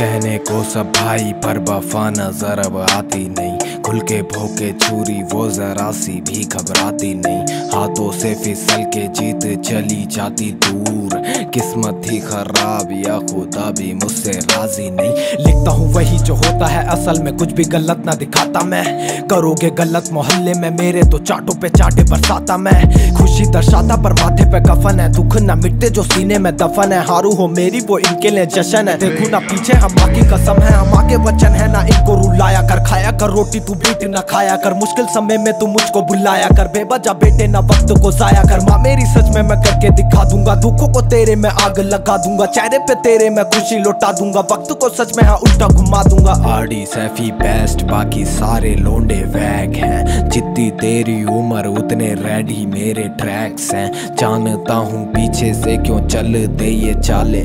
कहने को सब भाई पर वफा नजर अब आती नहीं। खुल के भोंके छुरी वो जरा सी भी घबराती नहीं। हाथों से फिसल के जीत चली जाती दूर, किस्मत थी खराब या खुदा भी मुझसे राजी नहीं। लिखता हूँ वही जो होता है असल में, कुछ भी गलत ना दिखाता मैं। करोगे गलत मोहल्ले में मेरे तो चाटों पे चाटे बरसाता मैं। खुशी दर्शाता पर माथे पे कफन है, दुख ना मिटते जो सीने में दफन है। हारू हो मेरी वो इनके लिए जश्न है, देखू ना पीछे हम आगे कसम है। हम आगे वचन है ना इनको रुलाया कर, खाया कर रोटी तू बेटी ना खाया कर। मुश्किल समय में तू मुझको बुलाया कर, बेवजह बेटे ना वक्त को जाया कर। माँ मेरी सच में मैं करके दिखा दूंगा, दुखों को तेरे में आग लगा दूंगा। चेहरे पे तेरे में खुशी लौटा दूंगा, वक्त को सच में हाँ उल्टा घुमा दूंगा। आड़ी सैफी बेस्ट, बाकी सारे लोंडे वैग हैं। जितनी तेरी उम्र उतने रेडी मेरे ट्रैक्स हैं। जानता हूँ पीछे से क्यों चलते ये चाले,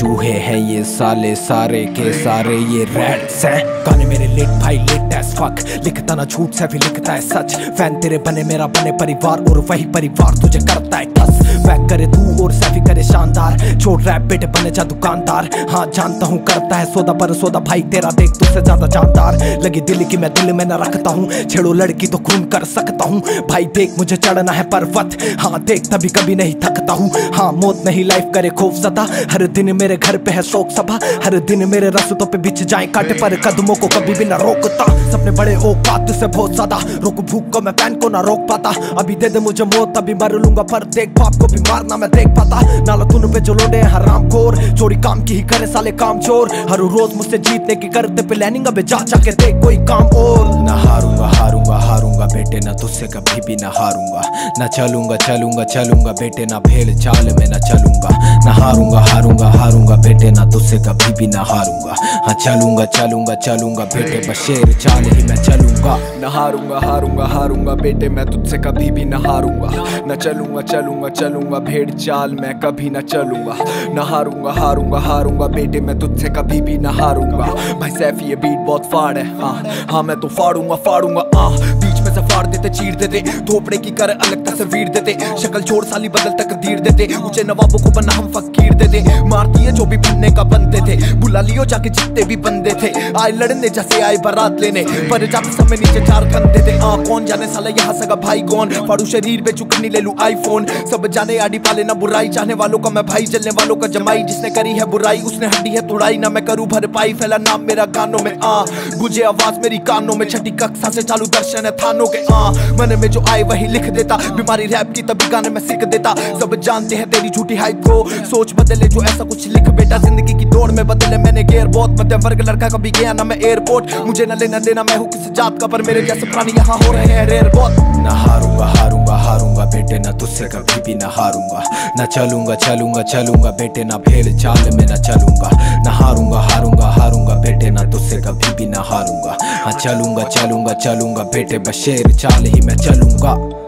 चूहे हैं ये साले सारे के सारे ये रैट्स हैं। गाने मेरे लेट भाई लेट एस फक, लिखता ना झूठ से भी लिखता है सच। फैन तेरे बने मेरा बने परिवार, और वही परिवार तुझे करता है ठस। वैक करे तू और सैफी करे शानदार, छोड़ रैप बेटे बने जा दुकानदार। हाँ जानता हूँ करता है सौदा पर सौदा, भाई तेरा देख तुझसे ज्यादा जानदार। लगी दिल की मैं दिल में न रखता हूँ, छेड़ो लड़की तो खून कर सकता हूँ। भाई देख मुझे चढ़ना है पर्वत, हाँ देख तभी कभी नहीं थकता हूँ। हाँ मौत नहीं लाइफ करे खौफ सता, हर दिन मेरे घर पे है शोक सभा। हर दिन मेरे रास्तों पे बिछ जाए कांटे, पर कदमों को कभी भी ना रोकता। सपने बड़े औकात से बहुत ज्यादा, रोक भूख को मैं पैन को ना रोक पाता। अभी दे दे मुझे मौत अभी मर लूंगा, पर देख बाप को भी मारना मैं देख पाता। नालतून पे जो लोडे हैं हराम खोर, चोरी काम की ही करे साले काम चोर। हर रोज मुझसे जीतने की करते प्लानिंग, अबे जा जाके देख कोई काम और। ना हारूंगा हारूंगा हारूंगा बेटे, ना तुझसे कभी भी ना हारूंगा। ना चलूंगा चलूंगा चलूंगा बेटे, ना भेड़ चाल में ना चलूंगा। ना हारूंगा हारूंगा हारूंगा बेटे, ना तुझसे कभी भी ना हारूंगा। हाँ चलूंगा चलूंगा चलूंगा बेटे, बशेर चाल ही मैं चलूंगा। ना हारूंगा हारूंगा हारूंगा बेटे, मैं तुझसे कभी भी ना हारूंगा। ना चलूंगा चलूंगा चलूंगा भेड़ चाल मैं कभी ना चलूंगा। ना हारूंगा हारूंगा हारूंगा बेटे, मैं तुझसे कभी भी ना हारूंगा। भाई सैफी ये बीट बहुत फाड़ है, हाँ हाँ मैं तो फाड़ूंगा फाड़ूंगा। बीच में से फाड़ देते चीर देते, धोपड़े की कर अलग तस्वीर देते। शक्ल छोड़ साली बदल तकदीर देते, ऊंचे नवाबों को बना हम फकीर देते। मारती है जो भी बनने का बनते थे, बुला लियो जाके जितने भी बंदे थे। आए लड़ने जैसे आए बारात लेने, पर जाते समय नीचे चार कंधे थे। कौन जाने साला यहाँ सगा भाई कौन, फाड़ू शरीर पे चुकनी ले लूं आईफोन। सब जाने आड़ी पाले ना बुराई, चाहने वालों का मैं भाई, जलने वालों का जमाई। जिसने करी है बुराई उसने हड्डी है तुड़ाई, ना मैं करूँ भरपाई। फैला नाम मेरा गानों में, गुंजे आवाज मेरी कानों में। छठी कक्षा से चालू दर्शन है थानों के, मन में जो आए वही लिख देता। बीमारी रैप की तभी गाने में सिक देता, सब जानते हैं तेरी झूठी हाइप को। सोच बदले जो ऐसा कुछ लिख बेटा, जिंदगी की दौड़ में बदले मैंने गेयर बहुत। मध्यम वर्ग लड़का कभी गया ना मैं एयरपोर्ट, मुझे न लेना देना मैं हूँ किस जात का, पर मेरे जैसे प्राणी यहाँ हो रहे हैं रेयर बहुत। ना हारूंगा हारूंगा हारूंगा बेटे, ना तुझसे कभी भी ना हारूंगा। ना चलूंगा चलूंगा चलूंगा बेटे, ना भेड़ चाल में ना चलूंगा। ना हारूंगा हारूंगा हारूंगा बेटे, ना तुझसे कभी भी ना हारूंगा। हाँ चलूंगा चलूंगा चलूंगा बेटे, बशेर चाल ही मैं चलूंगा।